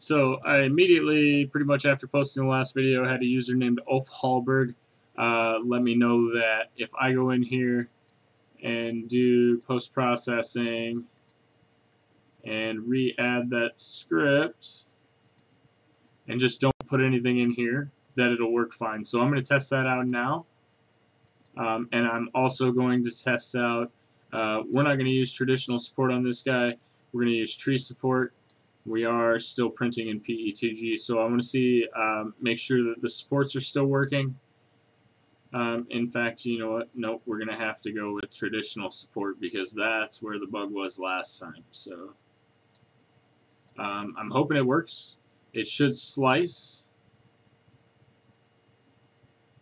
So I immediately, pretty much after posting the last video, had a user named Ulf Hallberg let me know that if I go in here and do post-processing and re-add that script and just don't put anything in here, that it'll work fine. So I'm going to test that out now, and I'm also going to test out, we're not going to use traditional support on this guy, we're going to use tree support. We are still printing in PETG, so I want to see, make sure that the supports are still working. In fact, you know what, nope, we're going to have to go with traditional support because that's where the bug was last time. So I'm hoping it works. It should slice,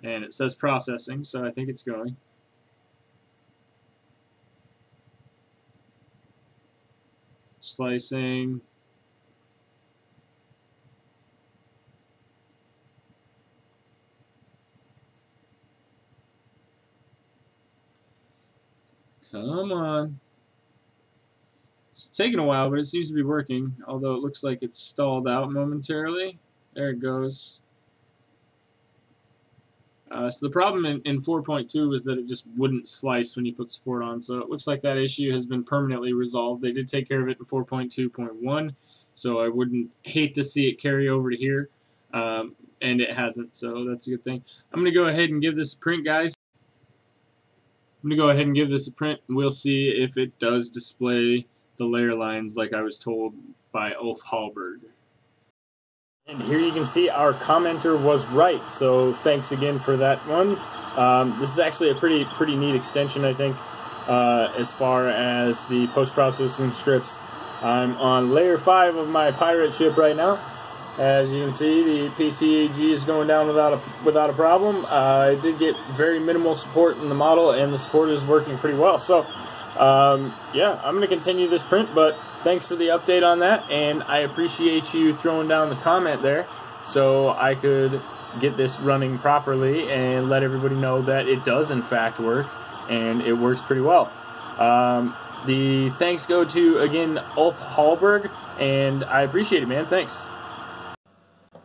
and it says processing, so I think it's going. Slicing. Come on. It's taking a while, but it seems to be working, although it looks like it's stalled out momentarily. There it goes. So the problem in 4.2 is that it just wouldn't slice when you put support on, so it looks like that issue has been permanently resolved. They did take care of it in 4.2.1, so I wouldn't hate to see it carry over to here, and it hasn't, so that's a good thing. I'm going to go ahead and give this a print, guys. I'm going to go ahead and give this a print. We'll see if it does display the layer lines like I was told by Ulf Hallberg. And here you can see our commenter was right, so thanks again for that one. This is actually a pretty neat extension, I think, as far as the post-processing scripts. I'm on layer 5 of my pirate ship right now. As you can see, the PETG is going down without a problem. I did get very minimal support in the model, and the support is working pretty well. So, yeah, I'm going to continue this print, but thanks for the update on that, and I appreciate you throwing down the comment there so I could get this running properly and let everybody know that it does, in fact, work, and it works pretty well. The thanks go to, again, Ulf Hallberg, and I appreciate it, man. Thanks.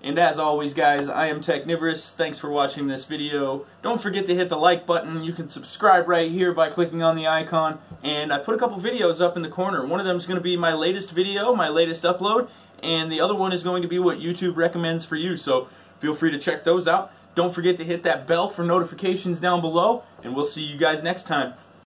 And as always, guys, I am Technivorous. Thanks for watching this video. Don't forget to hit the like button. You can subscribe right here by clicking on the icon. And I put a couple videos up in the corner. One of them is going to be my latest video, my latest upload. And the other one is going to be what YouTube recommends for you. So feel free to check those out. Don't forget to hit that bell for notifications down below. And we'll see you guys next time.